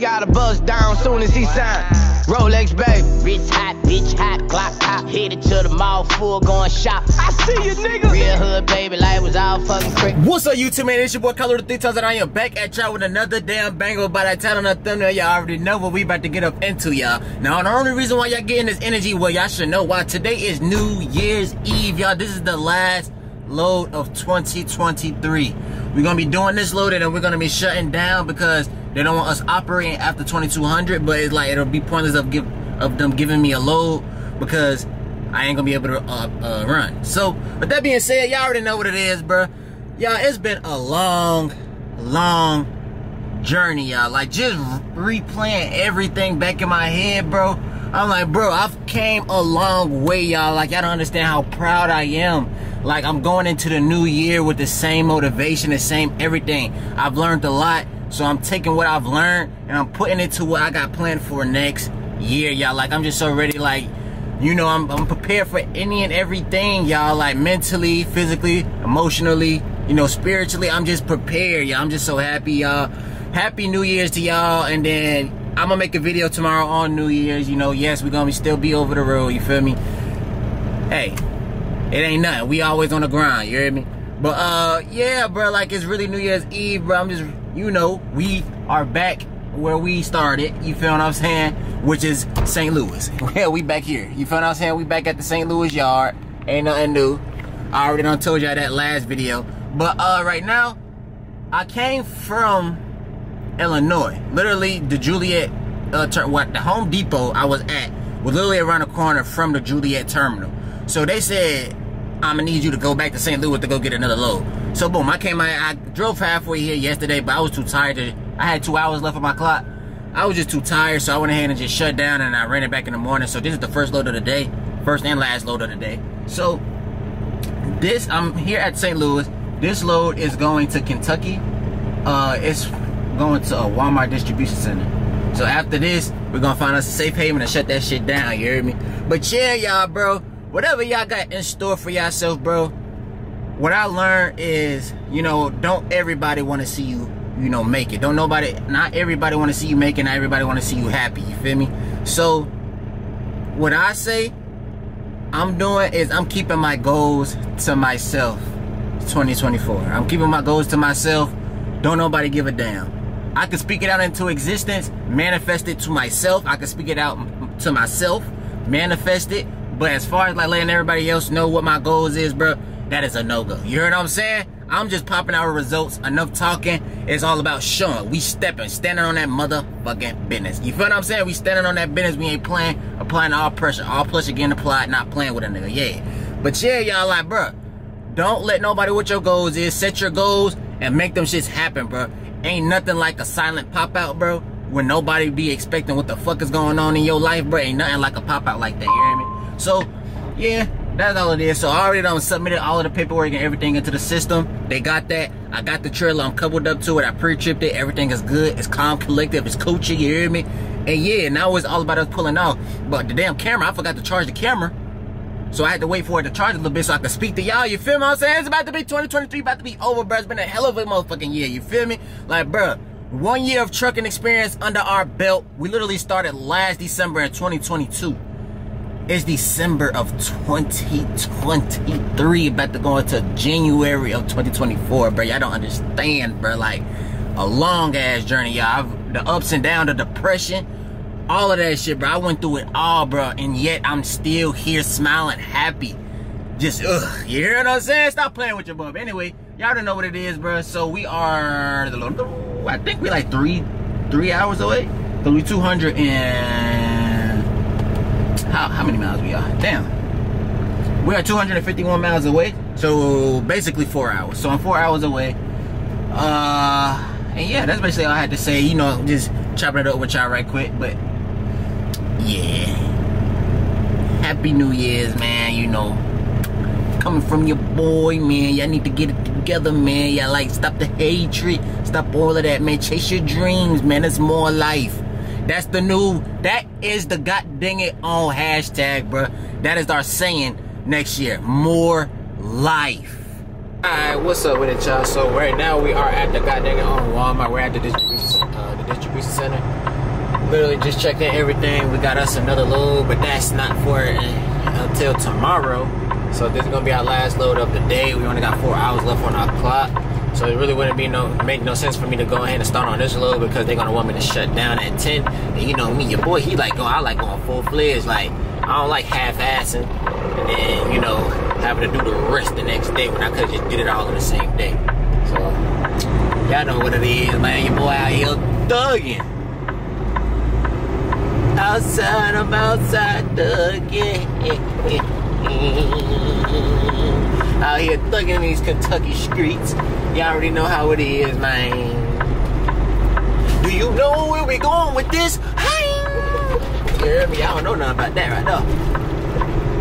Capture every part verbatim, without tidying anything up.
Gotta bust down soon as he signs. Rolex, babe. Wrist hot, bitch hot, clock hot. Headed to the mall, full going shop. I see you, nigga. Real hood, baby, life was all fucking crazy. What's up, YouTube, man? It's your boy, Color the Three Tons, and I am back at y'all with another damn banger. By that time on the thumbnail, y'all already know what we about to get up into, y'all. Now, the only reason why y'all getting this energy, well, y'all should know why. Today is New Year's Eve, y'all. This is the last load of twenty twenty-three. We're gonna be doing this loaded, and we're gonna be shutting down because they don't want us operating after twenty-two hundred, but it's like it'll be pointless of give of them giving me a load because I ain't gonna be able to uh, uh, run. So with that being said, y'all already know what it is, bro. Y'all, it's been a long, long journey, y'all. Like just replaying everything back in my head, bro. I'm like, bro, I've came a long way, y'all. Like y'all don't understand how proud I am. Like I'm going into the new year with the same motivation, the same everything. I've learned a lot. So I'm taking what I've learned and I'm putting it to what I got planned for next year, y'all. Like I'm just so ready, like, you know, I'm, I'm prepared for any and everything, y'all. Like mentally, physically, emotionally, you know, spiritually, I'm just prepared, y'all. I'm just so happy, y'all. Happy New Year's to y'all. And then I'm gonna make a video tomorrow on New Year's. You know, yes, we're gonna still be over the road, you feel me? Hey, it ain't nothing. We always on the grind, you hear me? But uh, yeah, bro, like it's really New Year's Eve, bro. I'm just, you know, we are back where we started, you feel what I'm saying? Which is Saint Louis. Yeah, we back here. You feel what I'm saying? We back at the Saint Louis Yard. Ain't nothing new. I already done told y'all that last video. But uh, right now, I came from Illinois. Literally, the Joliet, uh, what, the Home Depot I was at was literally around the corner from the Joliet terminal. So they said, I'm gonna need you to go back to Saint Louis to go get another load. So boom, I came, I, I drove halfway here yesterday, but I was too tired to, I had two hours left on my clock. I was just too tired, so I went ahead and just shut down and I ran it back in the morning. So this is the first load of the day, first and last load of the day. So this, I'm here at Saint Louis. This load is going to Kentucky. Uh, it's going to a Walmart distribution center. So after this, we're gonna find us a safe haven and shut that shit down, you hear me? But yeah, y'all, bro. Whatever y'all got in store for yourself, bro, what I learned is, you know, don't everybody want to see you, you know, make it. Don't nobody, not everybody want to see you make it, not everybody want to see you happy, you feel me? So, what I say I'm doing is I'm keeping my goals to myself, twenty twenty-four. I'm keeping my goals to myself. Don't nobody give a damn. I can speak it out into existence, manifest it to myself. I can speak it out to myself, manifest it. But as far as like letting everybody else know what my goals is, bro, that is a no-go. You heard what I'm saying? I'm just popping out results. Enough talking. It's all about showing. We stepping, standing on that motherfucking business. You feel what I'm saying? We standing on that business. We ain't playing, applying all pressure. All pressure getting applied, not playing with a nigga. Yeah. But yeah, y'all, like, bro, don't let nobody what your goals is. Set your goals and make them shits happen, bro. Ain't nothing like a silent pop-out, bro, when nobody be expecting what the fuck is going on in your life, bro. Ain't nothing like a pop-out like that. You hear me? So, yeah, that's all it is. So, I already done submitted all of the paperwork and everything into the system. They got that. I got the trailer. I'm coupled up to it. I pre-tripped it. Everything is good. It's calm, collective. It's coochie. You hear me? And, yeah, now it's all about us pulling off. But the damn camera, I forgot to charge the camera. So, I had to wait for it to charge a little bit so I could speak to y'all. You feel me? I'm saying it's about to be twenty twenty-three. About to be over, bro. It's been a hell of a motherfucking year. You feel me? Like, bro, one year of trucking experience under our belt. We literally started last December in twenty twenty-two. It's December of twenty twenty-three, about to go into January of twenty twenty-four, bro. Y'all don't understand, bro. Like, a long-ass journey, y'all. The ups and downs, the depression, all of that shit, bro. I went through it all, bro, and yet I'm still here smiling, happy. Just, ugh, you hear what I'm saying? Stop playing with your bub. Anyway, y'all don't know what it is, bro. So we are, I think we like three, three hours away. So we two hundred and... How, how many miles we are? Damn. We are two hundred fifty-one miles away. So, basically four hours. So, I'm four hours away. Uh, and, yeah, that's basically all I had to say. You know, just chopping it up with y'all right quick. But, yeah. Happy New Year's, man. You know, coming from your boy, man. Y'all need to get it together, man. Y'all, like, stop the hatred. Stop all of that, man. Chase your dreams, man. It's more life. That's the new, that is the God Dang It On hashtag, bro. That is our saying next year. More life. Alright, what's up with it, y'all? So right now we are at the God Dang It On Walmart. We're at the distribution, uh, the distribution center. Literally just checked in everything. We got us another load, but that's not for it until tomorrow. So this is gonna be our last load of the day. We only got four hours left on our clock. So it really wouldn't be no make no sense for me to go ahead and start on this load because they're gonna want me to shut down at ten. And you know me, your boy, he like going, I like going full fledged. Like I don't like half assing and then, you know, having to do the rest the next day when I could just did it all on the same day. So y'all know what it is, man. Your boy out here thugging. Outside, I'm outside thugging. Out here thugging these Kentucky streets. Y'all already know how it is, man. Do you know where we going with this? Hi! You hear me? I don't know nothing about that right now.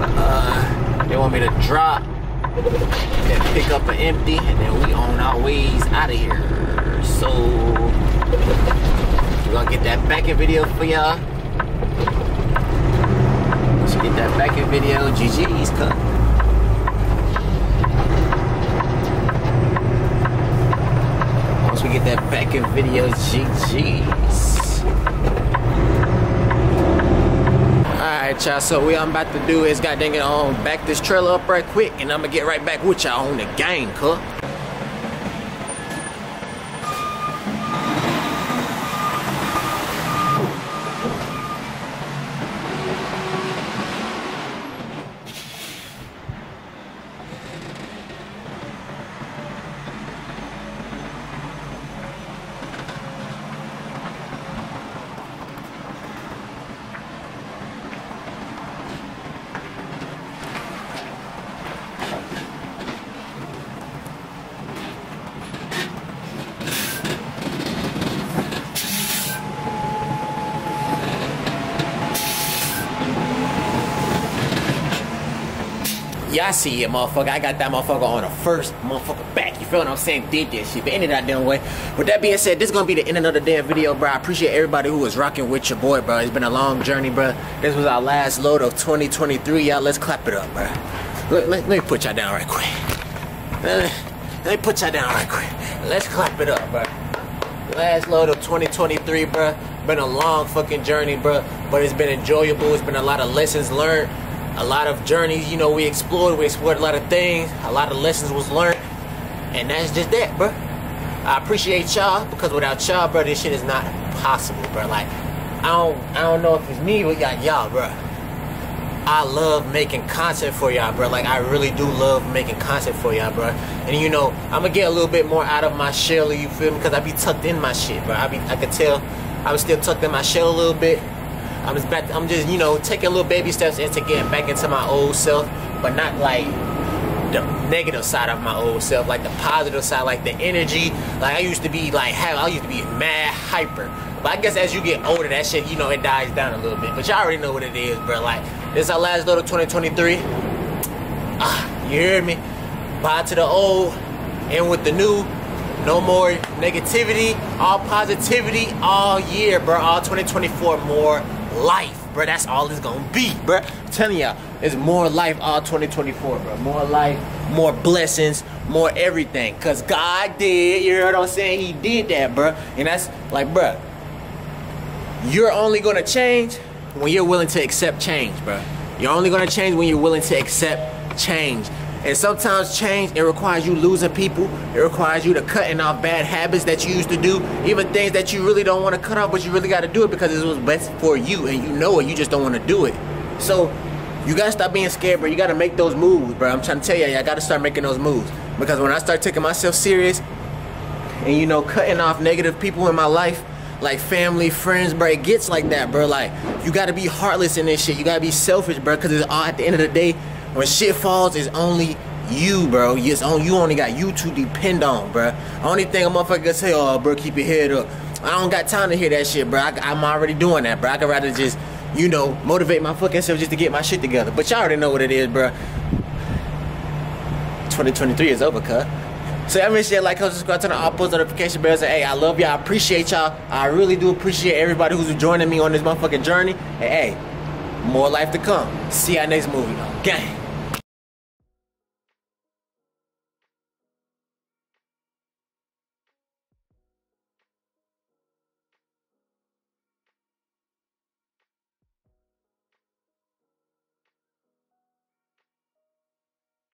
Uh, they want me to drop, then pick up an empty, and then we on our ways out of here. So, we're gonna get that back in video for y'all. Get that back in video. G G's cut. Once we get that back in video, G G's. Alright, y'all. So, what I'm about to do is, God dang it, on back this trailer up right quick, and I'm gonna get right back with y'all on the game, cut. Y'all see it, motherfucker. I got that motherfucker on the first motherfucker back. You feel what I'm saying? Did this shit. But ended that damn way. With that being said, this is going to be the end of the damn video, bro. I appreciate everybody who was rocking with your boy, bro. It's been a long journey, bro. This was our last load of twenty twenty-three. Y'all, let's clap it up, bro. Let, let, let me put y'all down right quick. Let, let me put y'all down right quick. Let's clap it up, bro. Last load of twenty twenty-three, bro. Been a long fucking journey, bro. But it's been enjoyable. It's been a lot of lessons learned. A lot of journeys, you know, we explored, we explored a lot of things, a lot of lessons was learned, and that's just that, bro. I appreciate y'all, because without y'all, bro, this shit is not possible, bro. Like, I don't, I don't know if it's me, but y'all, bro. I love making content for y'all, bro. Like, I really do love making content for y'all, bro. And, you know, I'm gonna get a little bit more out of my shell, you feel me? Because I be tucked in my shit, bro. I be, I could tell I was still tucked in my shell a little bit. I'm just, back, I'm just, you know, taking little baby steps into getting back into my old self, but not like the negative side of my old self, like the positive side, like the energy. Like I used to be like, I used to be mad hyper. But I guess as you get older, that shit, you know, it dies down a little bit. But y'all already know what it is, bro. Like, this is our last load of twenty twenty-three. Ah, you hear me? Bye to the old, and with the new. No more negativity, all positivity, all year, bro. All twenty twenty-four, more life, bro. That's all it's gonna be, bro. I'm telling y'all, it's more life all twenty twenty-four, bro. More life, more blessings, more everything. Cause God did, you know what I'm saying? He did that, bro. And that's like, bro, you're only gonna change when you're willing to accept change, bro. You're only gonna change when you're willing to accept change. And sometimes change, it requires you losing people. It requires you to cutting off bad habits that you used to do. Even things that you really don't want to cut off, but you really got to do it because it's what's best for you. And you know it, you just don't want to do it. So, you got to stop being scared, bro. You got to make those moves, bro. I'm trying to tell you, I got to start making those moves. Because when I start taking myself serious and, you know, cutting off negative people in my life, like family, friends, bro, it gets like that, bro. Like, you got to be heartless in this shit. You got to be selfish, bro, because it's all at the end of the day. When shit falls, it's only you, bro. It's on, you only got you to depend on, bro. Only thing a motherfucker can say, oh, bro, keep your head up. I don't got time to hear that shit, bro. I, I'm already doing that, bro. I could rather just, you know, motivate my fucking self just to get my shit together. But y'all already know what it is, bro. twenty twenty-three is over, cut. So y'all make sure you like, comment, subscribe, turn on all post notification bells. And hey, I love y'all. I appreciate y'all. I really do appreciate everybody who's joining me on this motherfucking journey. And hey, more life to come. See y'all next movie, gang.